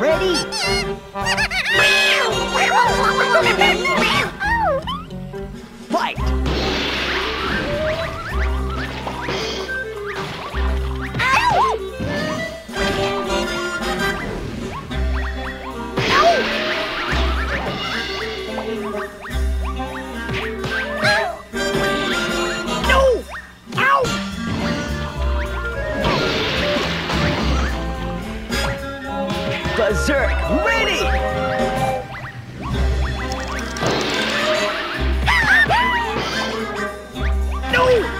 Ready? Fight! Berserk, ready! No!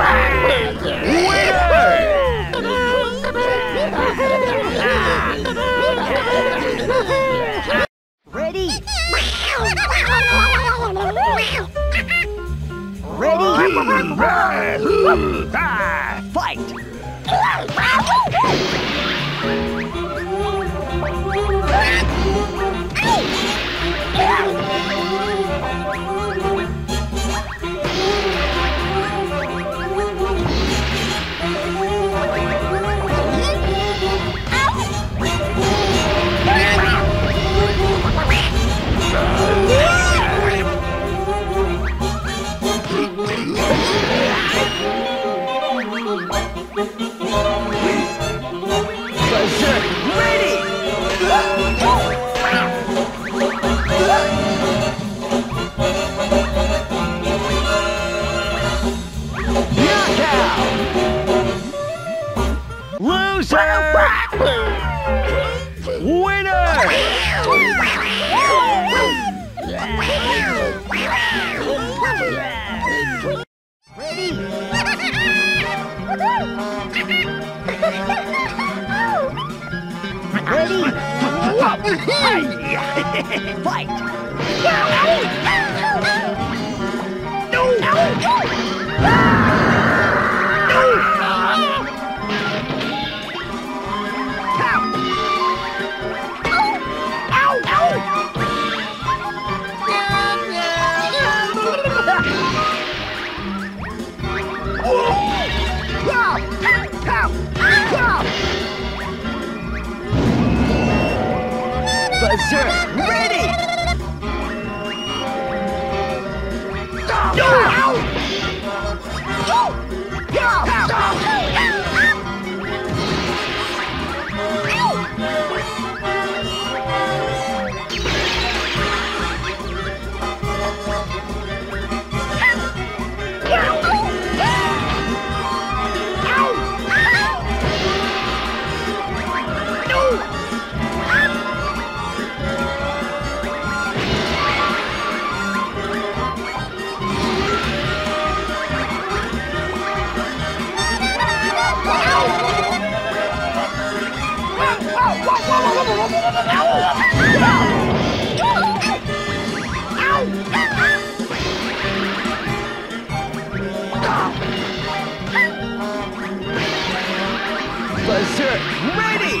Winner! Ready? Ready? Fight! No! No! Ready! Go! Berserk, ready!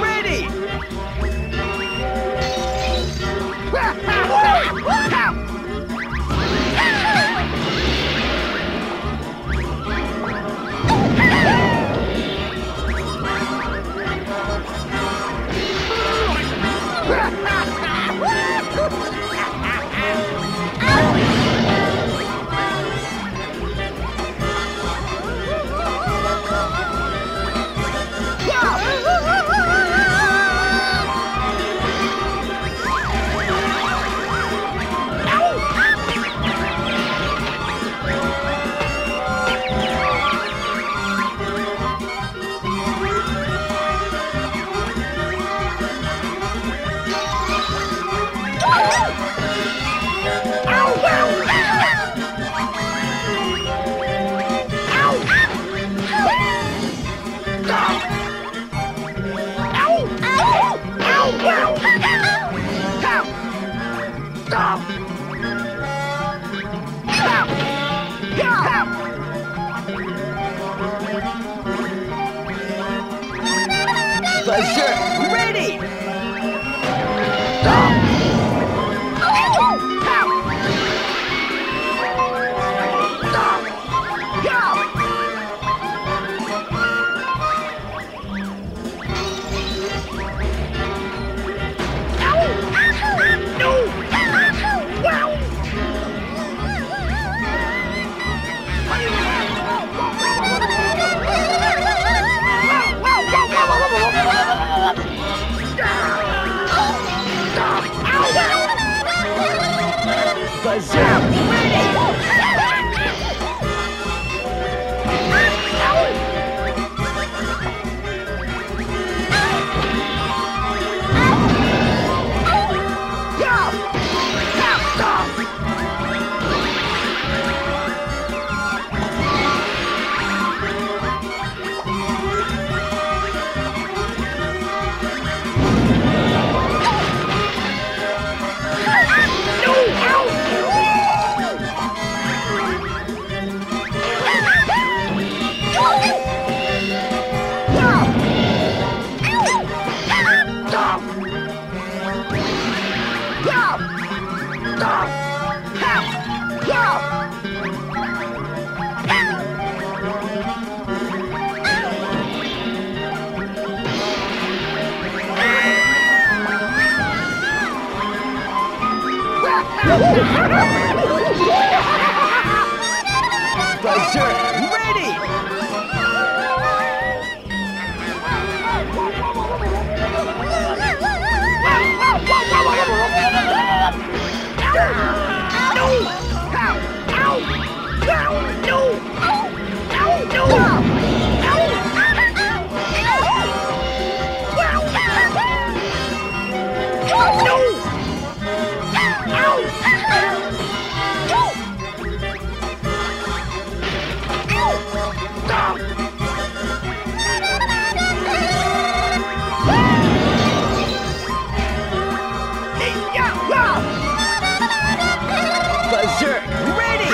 ready! Berserk, ready!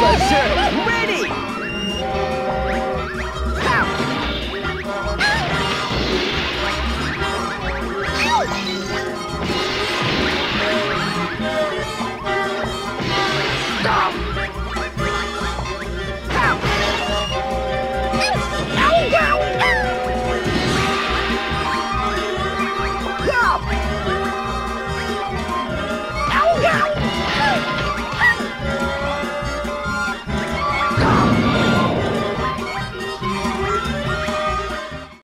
Berserk!